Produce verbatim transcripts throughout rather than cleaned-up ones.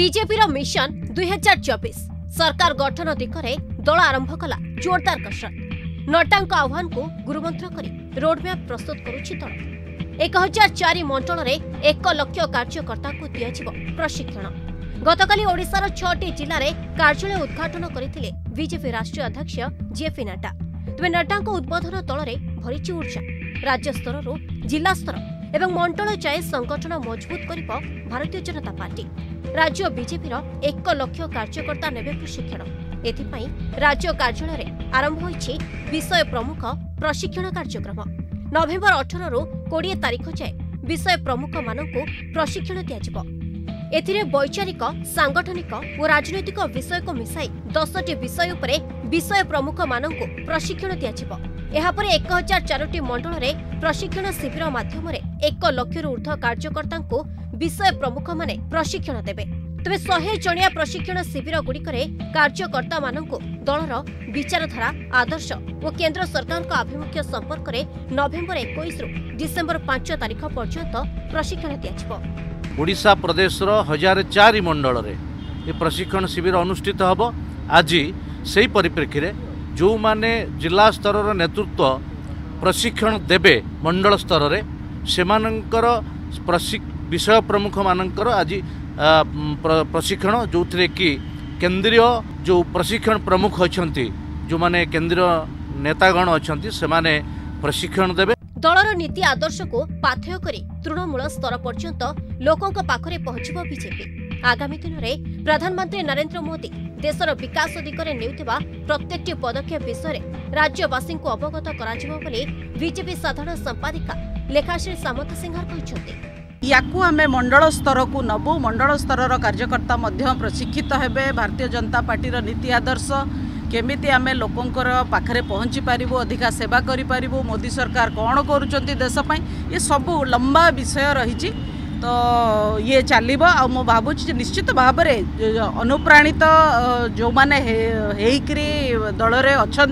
BJP mission दुईहजार चौबीस सरकार गठन दिगरे दल आरंभ कला जोरदार कसरत। नड्डा आह्वान को गुरुमंत्र करी रोडमैप प्रस्तुत करुछि दल। एक हजार चार मंडल में एक लक्ष कार्यकर्ता को दिया प्रशिक्षण। गतकाली ओडिशार छटी जिले कार्यालय उद्घाटन करथिले बीजेपी राष्ट्रीय अध्यक्ष जेपी नड्डा। तेज नड्डा उद्बोधन तलरे भरी ऊर्जा। राज्य स्तर जिला स्तर एवं मंडल जाए संगठन मजबूत करिबो भारतीय जनता पार्टी। राज्य बीजेपी एक लक्ष कार्यकर्ता नेबे प्रशिक्षण। एथिपाई राज्य कार्यालय आरंभ होईछि विषय प्रमुख प्रशिक्षण कार्यक्रम। नवेम्बर अठारह रु बीस तारिख जाए विषय प्रमुख मानकु प्रशिक्षण दियाजिबो। एथिरे वैचारिक सांगठनिक और राजनैतिक विषय को मिसाई दस टी विषय उपरे विषय प्रमुख मानक प्रशिक्षण दियाजिबो। एहा परे एक हजार चार मंडल में प्रशिक्षण शिविर माध्यम एक लक्ष ऊर्ध कार्यकर्ता विषय प्रमुख माने प्रशिक्षण देबे। तेज सौ जणिया प्रशिक्षण शिविर गुड़िकरे कार्यकर्ता मानक दलर विचारधारा आदर्श और केन्द्र सरकार का आभिमुख्य संपर्क में नवेम्बर इक्कीस रु डिसेम्बर पांच तारिख पर्यंत प्रशिक्षण दियाजिबो। ओडिशा प्रदेश हजार चार मंडल ये प्रशिक्षण शिविर अनुष्ठित होब। आज से परिप्रेक्षी में जो माने जिला स्तर नेतृत्व प्रशिक्षण देवे मंडल स्तर से विषय प्रमुख मानकर आज प्रशिक्षण जो थे कि केंद्रीय जो प्रशिक्षण प्रमुख अच्छा जो माने केंद्रीय नेतागण अच्छा से माने प्रशिक्षण देवे। दलर नीति आदर्श को पाथेय करी तृणमूल स्तर पर्यंत लोकों को पाखरे पहुंचबो बीजेपी। आगामी दिन में प्रधानमंत्री नरेंद्र मोदी देशर विकास दिगरे नेउथिबा प्रत्येकटी पदक्षेप विषय राज्यवासी को अवगत कराजिबो बोली बीजेपी साधारण संपादिका लेखाश्री सामंत सिंहार कहिसथि। याकू आमे मंडल स्तर को नबू। मंडल स्तर कार्यकर्ता प्रशिक्षित हेबे भारतीय जनता पार्टी नीति आदर्श केमिति आमे लोकंकर पाखरे पहुँची पारिबो, अधिका सेवा करि पारिबो, मोदी सरकार कौन करुचंती देश पई, ये सबू लंबा विषय रही। तो ये चलो आ मु भावुची निश्चित भाव में अनुप्राणित जो मैंने हेकरी दल में अच्छा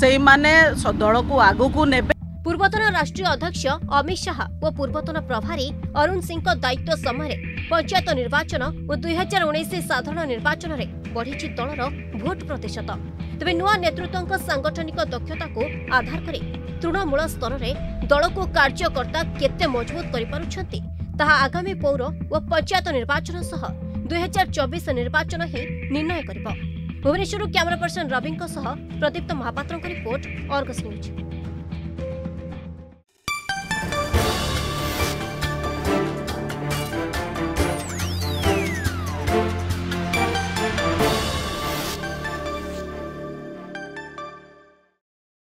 से माने दल को आगू को नेबे। पूर्वतन राष्ट्रीय अध्यक्ष अमित शाह और पूर्वतन प्रभारी अरुण सिंह दायित्व समय पंचायत निर्वाचन और दुई हजार उन्नीस साधारण निर्वाचन में बढ़ी दलर भोट प्रतिशत। तेज नुआ नेतृत्व सांगठनिक दक्षता को आधार कर तृणमूल स्तर में दल को कार्यकर्ता केते मजबूत कर आगामी पौर और पंचायत निर्वाचन सह दुई हजार चौबीस निर्वाचन ही निर्णय कर। Bhubaneswar camera person Ravi Pradipta Mahapatra report.